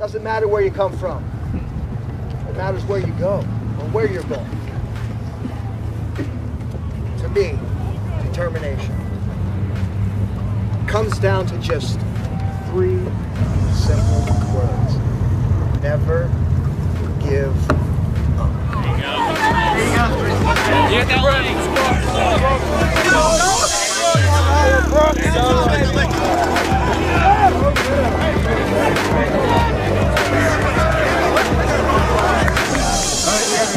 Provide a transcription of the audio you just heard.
Doesn't matter where you come from. It matters where you go or where you're going. To me, determination comes down to just three simple